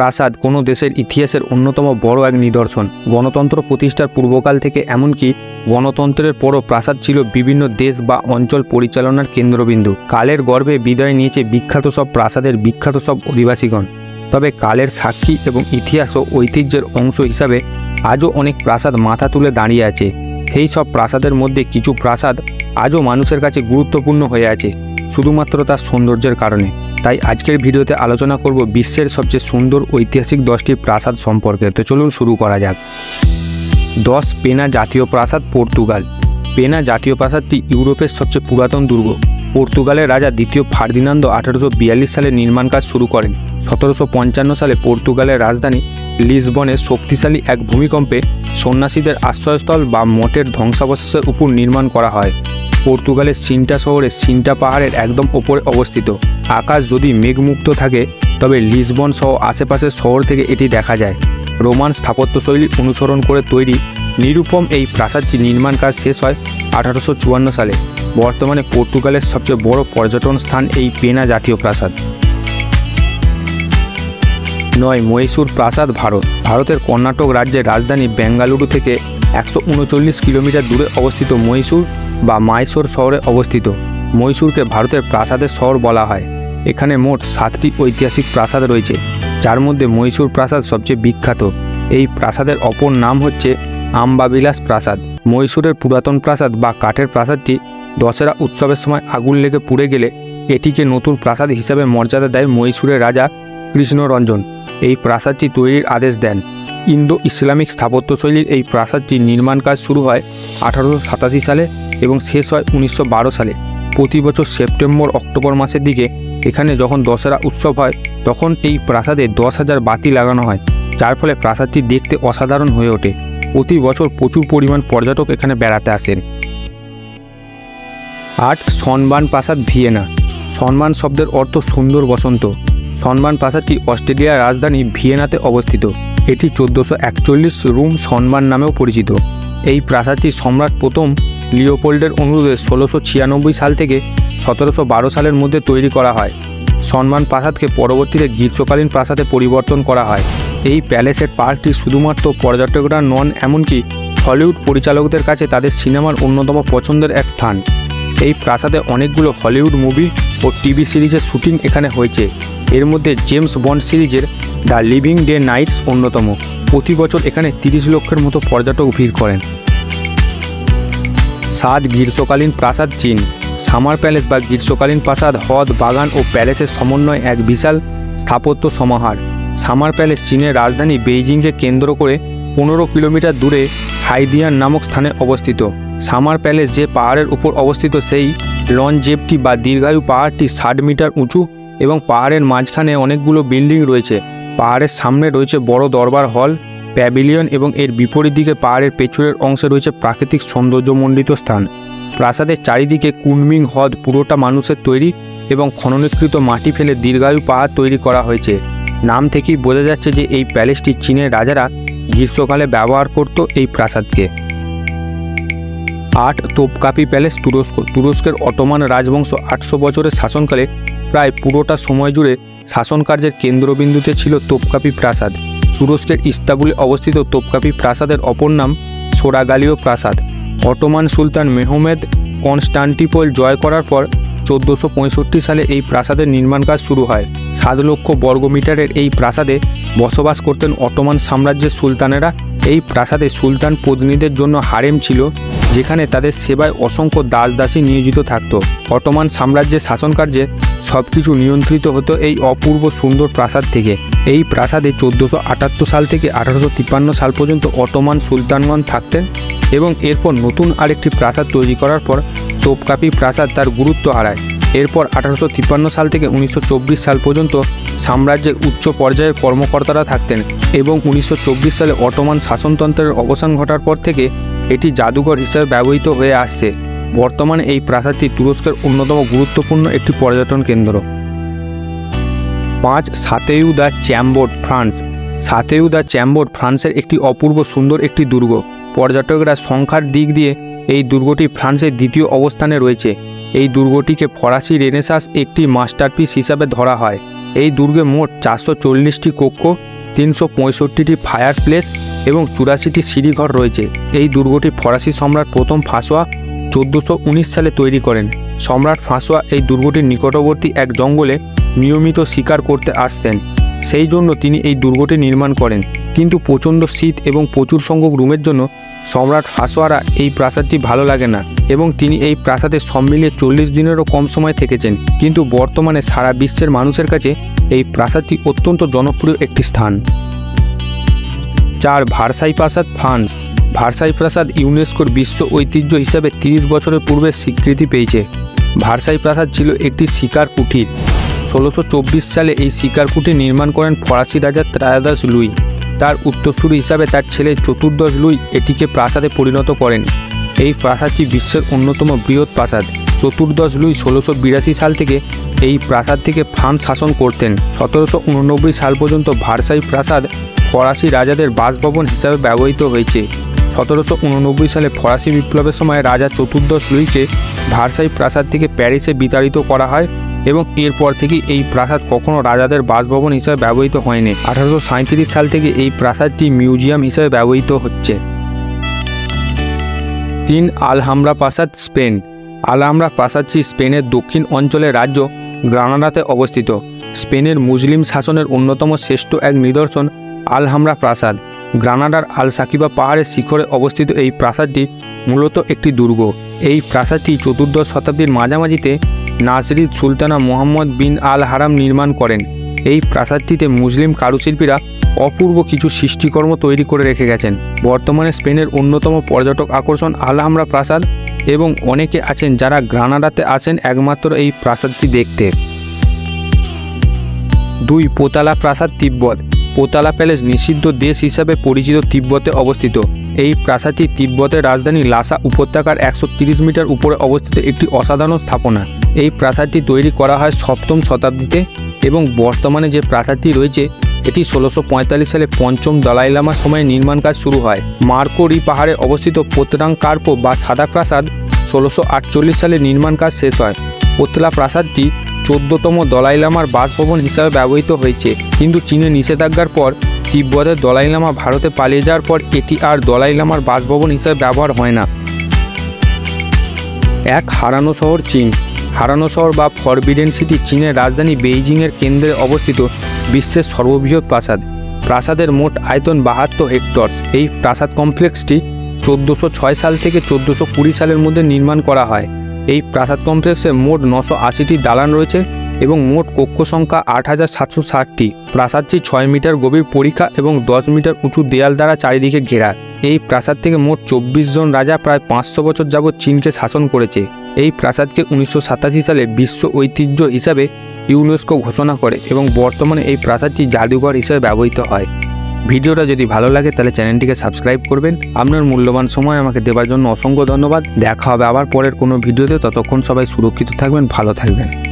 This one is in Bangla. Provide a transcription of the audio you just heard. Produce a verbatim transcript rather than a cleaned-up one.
প্রাসাদ কোনো দেশের ইতিহাসের অন্যতম বড় এক নিদর্শন। গণতন্ত্র প্রতিষ্ঠার পূর্বকাল থেকে এমনকি গণতন্ত্রের পরও প্রাসাদ ছিল বিভিন্ন দেশ বা অঞ্চল পরিচালনার কেন্দ্রবিন্দু। কালের গর্ভে বিদায় নিয়েছে বিখ্যাত সব প্রাসাদের বিখ্যাত সব অধিবাসীগণ। তবে কালের সাক্ষী এবং ইতিহাস ও ঐতিহ্যের অংশ হিসাবে আজও অনেক প্রাসাদ মাথা তুলে দাঁড়িয়ে আছে। সেই সব প্রাসাদের মধ্যে কিছু প্রাসাদ আজও মানুষের কাছে গুরুত্বপূর্ণ হয়ে আছে শুধুমাত্র তার সৌন্দর্যের কারণে। তাই আজকের ভিডিওতে আলোচনা করব বিশ্বের সবচেয়ে সুন্দর ঐতিহাসিক দশটি প্রাসাদ সম্পর্কে। তো চলুন শুরু করা যাক। দশ পেনা জাতীয় প্রাসাদ, পর্তুগাল। পেনা জাতীয় প্রাসাদটি ইউরোপের সবচেয়ে পুরাতন দুর্গ। পর্তুগালের রাজা দ্বিতীয় ফার্দিনান্দ আঠারোশো বিয়াল্লিশ সালে নির্মাণ কাজ শুরু করেন। সতেরোশো পঞ্চান্ন সালে পর্তুগালের রাজধানী লিসবনে শক্তিশালী এক ভূমিকম্পে সন্ন্যাসীদের আশ্রয়স্থল বা মঠের ধ্বংসাবশেষের উপর নির্মাণ করা হয়। পর্তুগালের সিন্টা শহরে সিন্টা পাহাড়ের একদম ওপরে অবস্থিত। আকাশ যদি মেঘমুক্ত থাকে তবে লিসবন সহ আশেপাশের শহর থেকে এটি দেখা যায়। রোমান স্থাপত্যশৈলী অনুসরণ করে তৈরি নিরূপম এই প্রাসাদটি নির্মাণ কাজ শেষ হয় আঠারোশো চুয়ান্ন সালে। বর্তমানে পর্তুগালের সবচেয়ে বড় পর্যটন স্থান এই পেনা জাতীয় প্রাসাদ। নয় মহীশূর প্রাসাদ, ভারত। ভারতের কর্ণাটক রাজ্যের রাজধানী বেঙ্গালুরু থেকে একশো উনচল্লিশ কিলোমিটার দূরে অবস্থিত মহীশূর বা মাইসোর শহরে অবস্থিত। মহীশূরকে ভারতের প্রাসাদের শহর বলা হয়। এখানে মোট সাতটি ঐতিহাসিক প্রাসাদ রয়েছে, যার মধ্যে মহীশূর প্রাসাদ সবচেয়ে বিখ্যাত। এই প্রাসাদের অপর নাম হচ্ছে আম্বাবিলাস প্রাসাদ। মহীশূরের পুরাতন প্রাসাদ বা কাঠের প্রাসাদটি দশেরা উৎসবের সময় আগুন লেগে পুড়ে গেলে এটিকে নতুন প্রাসাদ হিসাবে মর্যাদা দেয় মহীশূরের রাজা কৃষ্ণরঞ্জন। এই প্রাসাদটি তৈরির আদেশ দেন। ইন্দো ইসলামিক স্থাপত্যশৈলীর এই প্রাসাদটি নির্মাণ কাজ শুরু হয় আঠারোশো সাতাশি সালে এবং শেষ হয় উনিশশো বারো সালে। প্রতি বছর সেপ্টেম্বর অক্টোবর মাসের দিকে এখানে যখন দশেরা উৎসব হয় তখন এই প্রাসাদে দশ হাজার বাতি লাগানো হয়, যার ফলে প্রাসাদটি দেখতে অসাধারণ হয়ে ওঠে। প্রতি বছর প্রচুর পরিমাণ পর্যটক এখানে বেড়াতে আসেন। আট সনবার্ন প্রাসাদ, ভিয়েনা। সনবার্ন শব্দের অর্থ সুন্দর বসন্ত। সনবার্ন প্রাসাদটি অস্ট্রেলিয়ার রাজধানী ভিয়েনাতে অবস্থিত। এটি চোদ্দোশো একচল্লিশ রুম সনবার্ন নামেও পরিচিত। এই প্রাসাদটি সম্রাট প্রথম লিওপোল্ডের অনুরোধে ষোলোশো ছিয়ানব্বই সাল থেকে সতেরোশো বারো সালের মধ্যে তৈরি করা হয়। সনবার্ন প্রাসাদকে পরবর্তীতে গ্রীষ্মকালীন প্রাসাদে পরিবর্তন করা হয়। এই প্যালেসের পার্কটি শুধুমাত্র পর্যটকরা নন, এমনকি হলিউড পরিচালকদের কাছে তাদের সিনেমার অন্যতম পছন্দের এক স্থান। এই প্রাসাদে অনেকগুলো হলিউড মুভি ও টিভি সিরিজের শ্যুটিং এখানে হয়েছে। এর মধ্যে জেমস বন্ড সিরিজের দ্য লিভিং ডে নাইটস অন্যতম। প্রতি বছর এখানে তিরিশ লক্ষের মতো পর্যটক ভিড় করেন। সাত গ্রীষ্মকালীন প্রাসাদ, চীন। সামার প্যালেস বা গ্রীষ্মকালীন প্রাসাদ হ্রদ, বাগান ও প্যালেসের সমন্বয়ে এক বিশাল স্থাপত্য সমাহার। সামার প্যালেস চীনের রাজধানী বেইজিংকে কেন্দ্র করে পনেরো কিলোমিটার দূরে হাইদিয়ান নামক স্থানে অবস্থিত। সামার প্যালেস যে পাহাড়ের উপর অবস্থিত সেই লনজেভটি বা দীর্ঘায়ু পাহাড়টি ষাট মিটার উঁচু এবং পাহাড়ের মাঝখানে অনেকগুলো বিল্ডিং রয়েছে। পাহাড়ের সামনে রয়েছে বড় দরবার হল, প্যাভিলিয়ন এবং এর বিপরীত দিকে পাহাড়ের পেছনের অংশে রয়েছে প্রাকৃতিক সৌন্দর্যমণ্ডিত স্থান। প্রাসাদের চারিদিকে কুনমিং হ্রদ পুরোটা মানুষের তৈরি এবং খননীকৃত মাটি ফেলে দীর্ঘায়ু পাহাড় তৈরি করা হয়েছে। নাম থেকেই বোঝা যাচ্ছে যে এই প্যালেসটি চীনের রাজারা গ্রীষ্মকালে ব্যবহার করত এই প্রাসাদকে। আট তোপকাপি প্যালেস, তুরস্ক। তুরস্কের অটোমান রাজবংশ আটশো বছরের শাসনকালে প্রায় পুরোটা সময় জুড়ে শাসনকার্যের কেন্দ্রবিন্দুতে ছিল তোপকাপি প্রাসাদ। তুরস্কের ইস্তাম্বুলে অবস্থিত তোপকাপি প্রাসাদের অপর নাম সোরাগালীয় প্রাসাদ। অটোমান সুলতান মেহমেদ কনস্টান্টিপল জয় করার পর চোদ্দোশো পঁয়ষট্টি সালে এই প্রাসাদের নির্মাণ কাজ শুরু হয়। সাত লক্ষ বর্গমিটারের এই প্রাসাদে বসবাস করতেন অটোমান সাম্রাজ্যের সুলতানেরা। এই প্রাসাদে সুলতান পত্নীদের জন্য হারেম ছিল, যেখানে তাদের সেবায় অসংখ্য দাস দাসী নিয়োজিত থাকত। অটোমান সাম্রাজ্যের শাসনকার্যে সব কিছু নিয়ন্ত্রিত হতো এই অপূর্ব সুন্দর প্রাসাদ থেকে। এই প্রাসাদে চোদ্দোশো আটাত্তর সাল থেকে আঠারোশো তিপ্পান্ন সাল পর্যন্ত অটোমান সুলতানগণ থাকতেন এবং এরপর নতুন আরেকটি প্রাসাদ তৈরি করার পর তোপকাপি প্রাসাদ তার গুরুত্ব হারায়। এরপর আঠারোশো তিপ্পান্ন সাল থেকে উনিশশো চব্বিশ সাল পর্যন্ত সাম্রাজ্যের উচ্চ পর্যায়ের কর্মকর্তারা থাকতেন এবং উনিশশো চব্বিশ সালে অটোমান শাসনতন্ত্রের অবসান ঘটার পর থেকে এটি জাদুঘর হিসেবে ব্যবহৃত হয়ে আসছে। বর্তমানে এই প্রাসাদটি তুরস্কের অন্যতম গুরুত্বপূর্ণ একটি পর্যটন কেন্দ্র। পাঁচ chateau de Chambord, France. Chateau de Chambord ফ্রান্সের একটি অপূর্ব সুন্দর একটি দুর্গ। পর্যটকরা সংখ্যার দিক দিয়ে এই দুর্গটি ফ্রান্সের দ্বিতীয় অবস্থানে রয়েছে। এই দুর্গটিকে ফরাসি রেনেসাঁস একটি মাস্টারপিস হিসাবে ধরা হয়। এই দুর্গে মোট চারশো চল্লিশটি কক্ষ, তিনশো পঁয়ষট্টিটি ফায়ার প্লেস এবং চুরাশিটি সিঁড়িঘর রয়েছে। এই দুর্গটি ফরাসি সম্রাট প্রথম ফ্রাঁসোয়া চোদ্দোশো উনিশ সালে তৈরি করেন। সম্রাট ফ্রাঁসোয়া এই দুর্গটির নিকটবর্তী এক জঙ্গলে নিয়মিত শিকার করতে আসতেন, সেই জন্য তিনি এই দুর্গটি নির্মাণ করেন। কিন্তু প্রচণ্ড শীত এবং প্রচুর সংখ্যক রুমের জন্য সম্রাট ফ্রাঁসোয়ারা এই প্রাসাদটি ভালো লাগে না এবং তিনি এই প্রাসাদে সব মিলিয়ে চল্লিশ দিনেরও কম সময় থেকেছেন। কিন্তু বর্তমানে সারা বিশ্বের মানুষের কাছে এই প্রাসাদটি অত্যন্ত জনপ্রিয় একটি স্থান। চার ভার্সাই প্রাসাদ, ফ্রান্স। ভার্সাই প্রাসাদ ইউনেস্কোর বিশ্ব ঐতিহ্য হিসাবে তিরিশ বছরের পূর্বে স্বীকৃতি পেয়েছে। ভার্সাই প্রাসাদ ছিল একটি শিকার কুটির। ষোলোশো চব্বিশ সালে এই শিকার কুটির নির্মাণ করেন ফরাসি রাজা ত্রয়োদশ লুই। তার উত্তরসূরি হিসাবে তার ছেলে চতুর্দশ লুই এটিকে প্রাসাদে পরিণত করেন। এই প্রাসাদটি বিশ্বের অন্যতম বৃহৎ প্রাসাদ। চতুর্দশ লুই ষোলোশো বিরাশি সাল থেকে এই প্রাসাদ থেকে ফ্রান্স শাসন করতেন। সতেরোশো উননব্বই সাল পর্যন্ত ভার্সাই প্রাসাদ ফরাসি রাজাদের বাসভবন হিসাবে ব্যবহৃত হয়েছে। সতেরোশো উননব্বই সালে ফরাসি বিপ্লবের সময় রাজা চতুর্দশ লুইকে ভার্সাই প্রাসাদ থেকে প্যারিসে বিতাড়িত করা হয় এবং এরপর থেকে এই প্রাসাদ কখনো রাজাদের বাসভবন হিসাবে ব্যবহৃত হয়নি। আঠারোশো সাঁইত্রিশ সাল থেকে এই প্রাসাদটি মিউজিয়াম হিসাবে ব্যবহৃত হচ্ছে। তিন আলহামব্রা প্রাসাদ, স্পেন। আলহামব্রা প্রাসাদটি স্পেনের দক্ষিণ অঞ্চলের রাজ্য গ্রানাডাতে অবস্থিত। স্পেনের মুসলিম শাসনের অন্যতম শ্রেষ্ঠ এক নিদর্শন আলহামব্রা প্রাসাদ। গ্রানাডার আল সাকিবা পাহাড়ের শিখরে অবস্থিত এই প্রাসাদটি মূলত একটি দুর্গ। এই প্রাসাদটি চতুর্দশ শতাব্দীর মাঝামাঝিতে নাসরিদ সুলতানা মোহাম্মদ বিন আল হারাম নির্মাণ করেন। এই প্রাসাদটিতে মুসলিম কারুশিল্পীরা অপূর্ব কিছু সৃষ্টিকর্ম তৈরি করে রেখে গেছেন। বর্তমানে স্পেনের অন্যতম পর্যটক আকর্ষণ আলহামব্রা প্রাসাদ এবং অনেকে আছেন যারা গ্রানাডাতে আসেন একমাত্র এই প্রাসাদটি দেখতে। দুই পোতালা প্রাসাদ, তিব্বত। পোতালা প্যালেস নিষিদ্ধ দেশ হিসাবে পরিচিত তিব্বতে অবস্থিত। এই প্রাসাদটি তিব্বতের রাজধানী লাসা উপত্যকার একশো তিরিশ মিটার উপরে অবস্থিত একটি অসাধারণ স্থাপনা। এই প্রাসাদটি তৈরি করা হয় সপ্তম শতাব্দীতে এবং বর্তমানে যে প্রাসাদটি রয়েছে এটি ষোলোশো পঁয়তাল্লিশ সালে পঞ্চম দলাই লামার সময়ে নির্মাণ কাজ শুরু হয়। মার্কোরি পাহাড়ে অবস্থিত পোতরাং কার্পো বা সাদা প্রাসাদ ষোলোশো আটচল্লিশ সালে নির্মাণ কাজ শেষ হয়। পোতলা প্রাসাদটি চোদ্দতম দলাই লামার বাসভবন হিসাবে ব্যবহৃত হয়েছে, কিন্তু চীনের নিষেধাজ্ঞার পর তিব্বতের দলাই লামা ভারতে পালিয়ে যাওয়ার পর এটি আর দলাই লামার বাসভবন হিসাবে ব্যবহার হয় না। এক হারানো শহর, চীন। হারানো শহর বা ফরবিডেন সিটি চীনের রাজধানী বেইজিংয়ের কেন্দ্রে অবস্থিত বিশ্বের সর্ববৃহৎ প্রাসাদ। প্রাসাদের মোট আয়তন বাহাত্তর হেক্টর। এই প্রাসাদ কমপ্লেক্সটি চোদ্দোশো ছয় সাল থেকে চোদ্দোশো কুড়ি সালের মধ্যে নির্মাণ করা হয়। এই প্রাসাদ কমপ্লেক্সে মোট নশো আশিটি দালান রয়েছে এবং মোট কক্ষ সংখ্যা আট হাজার সাতশো ষাটটি। প্রাসাদটি ছয় মিটার গভীর পরিখা এবং দশ মিটার উঁচু দেয়াল দ্বারা চারিদিকে ঘেরা। এই প্রাসাদ থেকে মোট চব্বিশ জন রাজা প্রায় পাঁচশো বছর যাবৎ চীনকে শাসন করেছে। এই প্রাসাদকে উনিশশো সাতাশি সালে বিশ্ব ঐতিহ্য হিসাবে ইউনেস্কো ঘোষণা করে এবং বর্তমানে এই প্রাসাদটি জাদুঘর হিসেবে ব্যবহৃত হয়। ভিডিওটা যদি ভালো লাগে তাহলে চ্যানেলটিকে সাবস্ক্রাইব করবেন। আপনার মূল্যবান সময় আমাকে দেওয়ার জন্য অসংখ্য ধন্যবাদ। দেখা হবে আবার পরের কোনো ভিডিওতে। ততক্ষণ সবাই সুরক্ষিত থাকবেন, ভালো থাকবেন।